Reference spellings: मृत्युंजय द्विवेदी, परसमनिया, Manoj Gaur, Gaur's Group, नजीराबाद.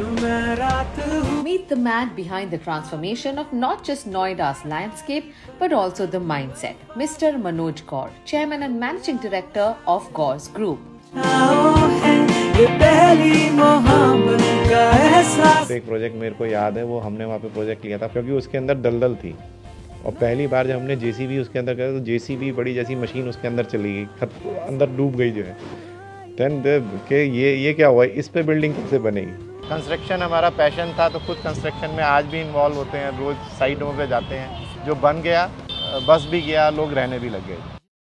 Meet the man behind the transformation of not just Noida's landscape but also the mindset, Mr. Manoj Gaur, Chairman and Managing Director of Gaur's Group. एक project मेरे को याद है, वो हमने वहाँ पे प्रोजेक्ट लिया था क्योंकि उसके अंदर दलदल थी और पहली बार जब हमने जेसीबी उसके अंदर करा तो जेसीबी बड़ी जैसी मशीन उसके अंदर चली गई, अंदर डूब गई जो है। देन के ये क्या हुआ, इस पे बिल्डिंग कैसे बनेगी। कंस्ट्रक्शन हमारा पैशन था तो खुद कंस्ट्रक्शन में आज भी इन्वॉल्व होते हैं, रोज साइटों पे जाते हैं। जो बन गया बस भी गया, लोग रहने भी लग गए।